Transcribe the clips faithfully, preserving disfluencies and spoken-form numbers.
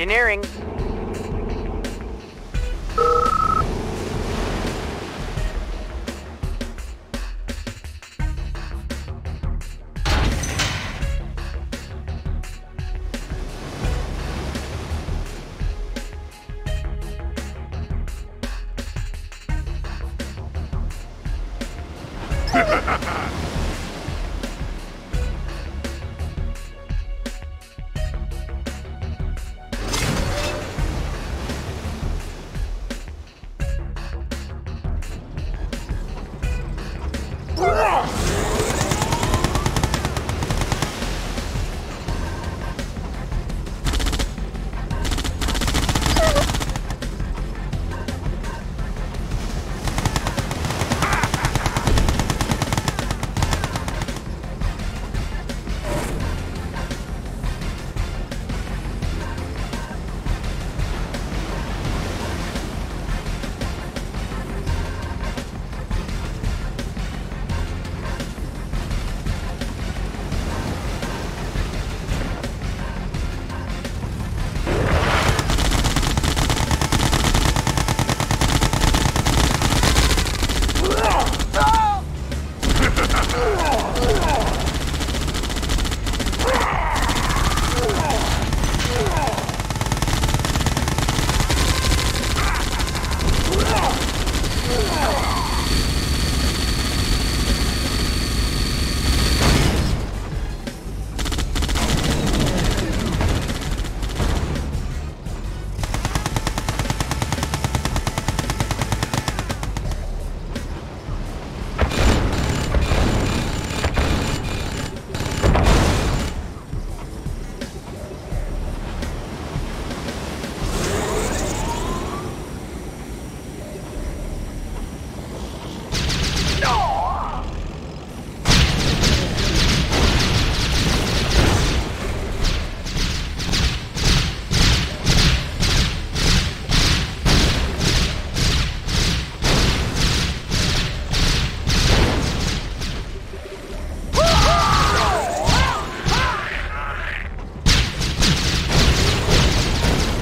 Engineering.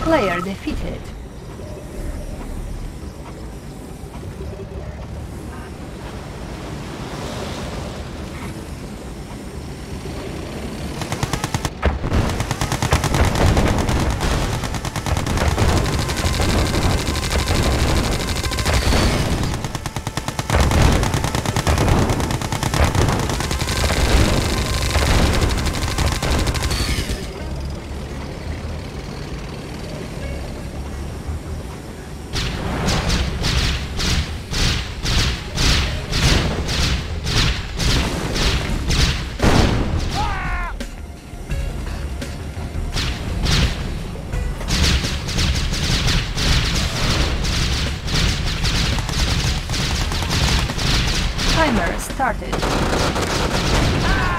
Player defeated. Timer started. Ah!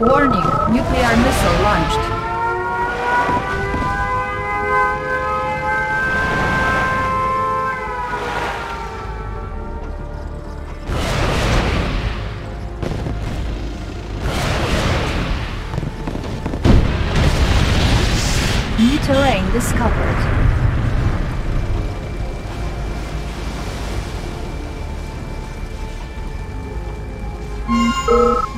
Warning, nuclear missile launched. discovered. Thank you.